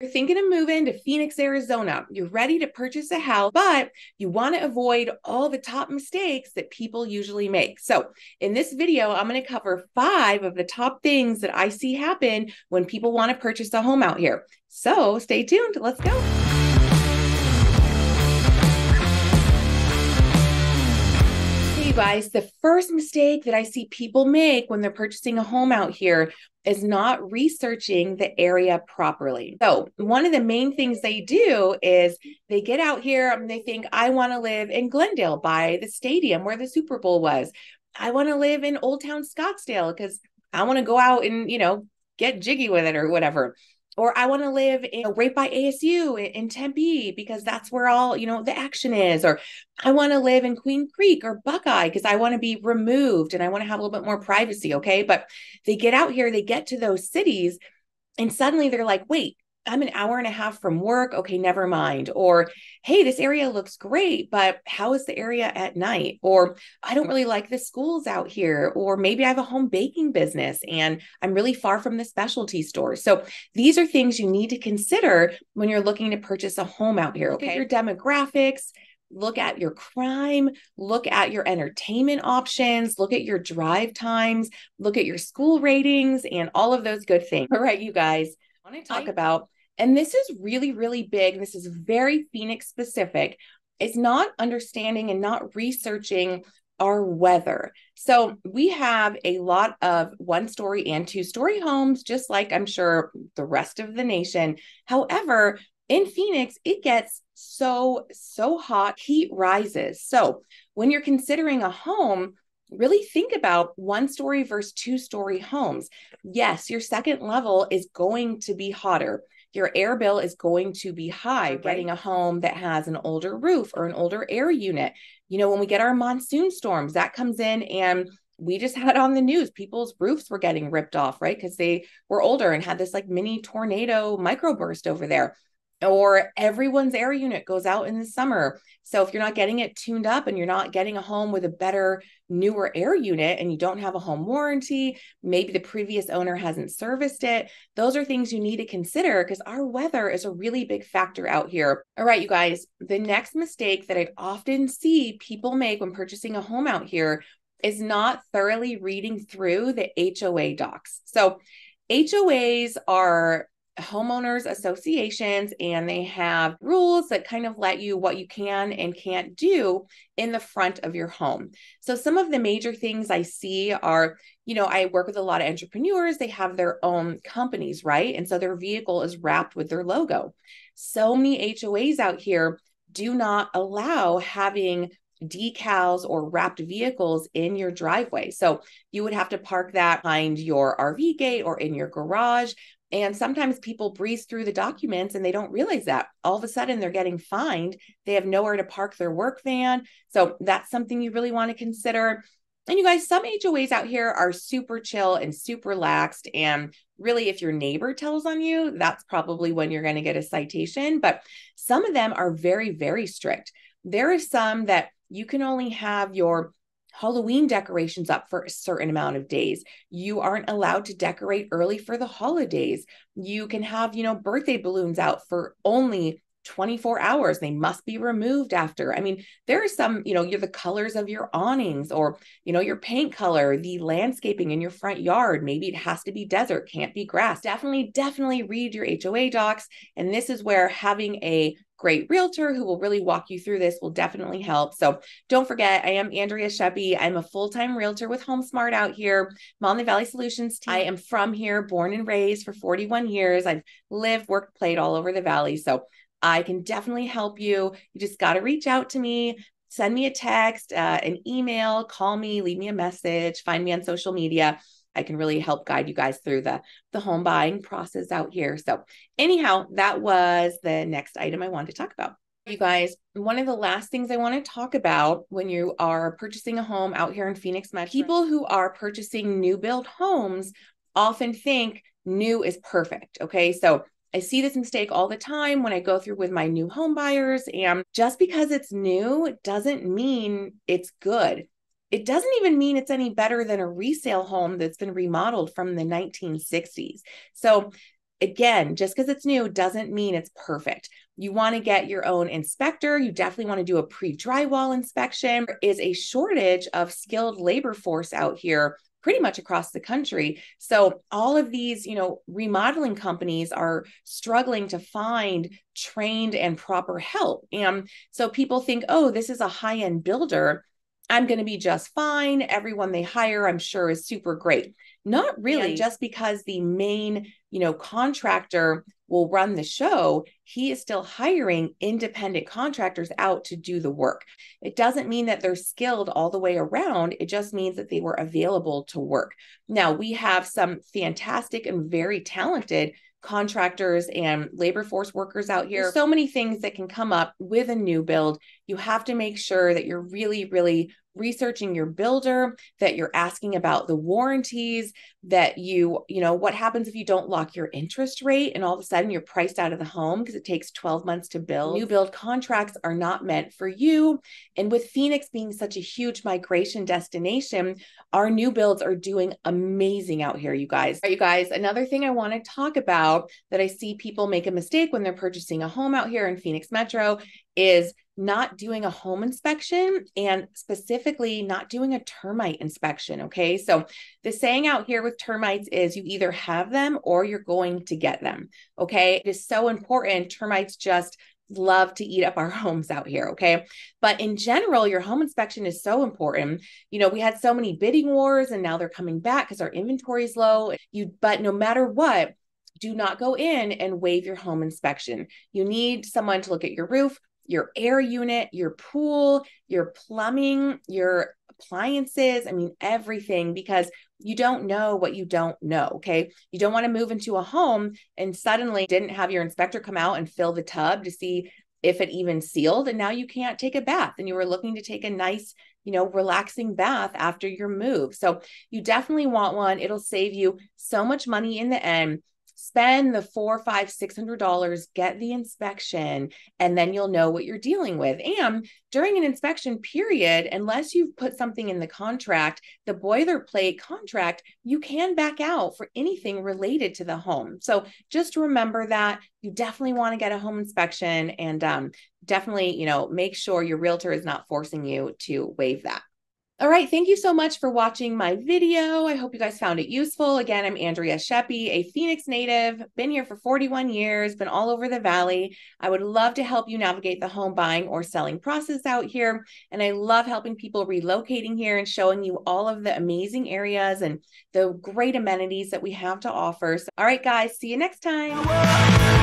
You're thinking of moving to Phoenix, Arizona. You're ready to purchase a house, but you want to avoid all the top mistakes that people usually make. So in this video, I'm going to cover 5 of the top things that I see happen when people want to purchase a home out here. So stay tuned. Let's go. Hey guys, the first mistake that I see people make when they're purchasing a home out here is not researching the area properly. So one of the main things they do is they get out here and they think, I want to live in Glendale by the stadium where the Super Bowl was. I want to live in Old Town Scottsdale because I want to go out and, you know, get jiggy with it or whatever. Or I want to live right by ASU in Tempe because that's where all, you know, the action is. Or I want to live in Queen Creek or Buckeye because I want to be removed and I want to have a little bit more privacy. Okay. But they get out here, they get to those cities and suddenly they're like, wait, I'm an hour and a half from work. Okay. Never mind. Or, hey, this area looks great, but how is the area at night? Or I don't really like the schools out here. Or maybe I have a home baking business and I'm really far from the specialty store. So these are things you need to consider when you're looking to purchase a home out here. Okay. Look at your demographics, look at your crime, look at your entertainment options, look at your drive times, look at your school ratings and all of those good things. All right, you guys, I want to talk about, and this is really, really big. This is very Phoenix specific. It's not understanding and not researching our weather. So we have a lot of 1-story and 2-story homes, just like I'm sure the rest of the nation. However, in Phoenix, it gets so hot, heat rises. So when you're considering a home, really think about 1-story versus 2-story homes. Yes, your second level is going to be hotter. Your air bill is going to be high, right? Getting a home that has an older roof or an older air unit. You know, when we get our monsoon storms, that comes in, and we just had on the news, people's roofs were getting ripped off, right? Because they were older and had this like mini tornado microburst over there. Or everyone's air unit goes out in the summer. So if you're not getting it tuned up and you're not getting a home with a better, newer air unit and you don't have a home warranty, maybe the previous owner hasn't serviced it. Those are things you need to consider because our weather is a really big factor out here. All right, you guys, the next mistake that I often see people make when purchasing a home out here is not thoroughly reading through the HOA docs. So HOAs are homeowners associations, and they have rules that kind of let you what you can and can't do in the front of your home. So some of the major things I see are, you know, I work with a lot of entrepreneurs, they have their own companies, right? And so their vehicle is wrapped with their logo. So many HOAs out here do not allow having decals or wrapped vehicles in your driveway. So you would have to park that behind your RV gate or in your garage. And sometimes people breeze through the documents and they don't realize that. All of a sudden they're getting fined. They have nowhere to park their work van. So that's something you really want to consider. And you guys, some HOAs out here are super chill and super laxed. And really, if your neighbor tells on you, that's probably when you're going to get a citation. But some of them are very, very strict. There are some that you can only have your Halloween decorations up for a certain amount of days. You aren't allowed to decorate early for the holidays. You can have, you know, birthday balloons out for only 24 hours. They must be removed after. I mean, there are some, you know, the colors of your awnings or, you know, your paint color, the landscaping in your front yard. Maybe it has to be desert, can't be grass. Definitely read your HOA docs. And this is where having a great realtor who will really walk you through this will definitely help. So don't forget, I am Andrea Scheppe. I'm a full-time realtor with HomeSmart out here. I'm on the Valley Solutions team. I am from here, born and raised for 41 years. I've lived, worked, played all over the Valley. So I can definitely help you. You just got to reach out to me, send me a text, an email, call me, leave me a message, find me on social media. I can really help guide you guys through the home buying process out here. So anyhow, that was the next item I wanted to talk about. You guys, one of the last things I want to talk about when you are purchasing a home out here in Phoenix Metro, people who are purchasing new build homes often think new is perfect. Okay. So I see this mistake all the time when I go through with my new home buyers, and just because it's new doesn't mean it's good. It doesn't even mean it's any better than a resale home that's been remodeled from the 1960s. So again, just because it's new doesn't mean it's perfect. You want to get your own inspector. You definitely want to do a pre-drywall inspection. There is a shortage of skilled labor force out here pretty much across the country. So all of these, remodeling companies are struggling to find trained and proper help. And so people think, oh, this is a high-end builder. I'm going to be just fine. Everyone they hire, I'm sure, is super great. Not really. Yeah. Just because the main, contractor will run the show, he is still hiring independent contractors out to do the work. It doesn't mean that they're skilled all the way around. It just means that they were available to work. Now, we have some fantastic and very talented contractors and labor force workers out here. There's so many things that can come up with a new build. You have to make sure that you're really, really researching your builder, that you're asking about the warranties, that what happens if you don't lock your interest rate and all of a sudden you're priced out of the home because it takes 12 months to build. New build contracts are not meant for you. And with Phoenix being such a huge migration destination, our new builds are doing amazing out here, you guys. All right, you guys, another thing I want to talk about that I see people make a mistake when they're purchasing a home out here in Phoenix Metro is not doing a home inspection and specifically not doing a termite inspection. Okay. So the saying out here with termites is you either have them or you're going to get them. Okay. It is so important. Termites just love to eat up our homes out here. Okay. But in general, your home inspection is so important. We had so many bidding wars and now they're coming back because our inventory is low. But no matter what, do not go in and waive your home inspection. You need someone to look at your roof, your air unit, your pool, your plumbing, your appliances, everything, because you don't know what you don't know, okay? You don't want to move into a home and suddenly didn't have your inspector come out and fill the tub to see if it even sealed, and now you can't take a bath, and you were looking to take a nice, relaxing bath after your move. So you definitely want one. It'll save you so much money in the end. Spend the $400, $500, $600, get the inspection, and then you'll know what you're dealing with. And during an inspection period, unless you've put something in the contract, the boilerplate contract, you can back out for anything related to the home. So just remember that you definitely want to get a home inspection and definitely, make sure your realtor is not forcing you to waive that. All right. Thank you so much for watching my video. I hope you guys found it useful. Again, I'm Andrea Scheppe, a Phoenix native, been here for 41 years, been all over the Valley. I would love to help you navigate the home buying or selling process out here. And I love helping people relocating here and showing you all of the amazing areas and the great amenities that we have to offer. So, all right, guys, see you next time.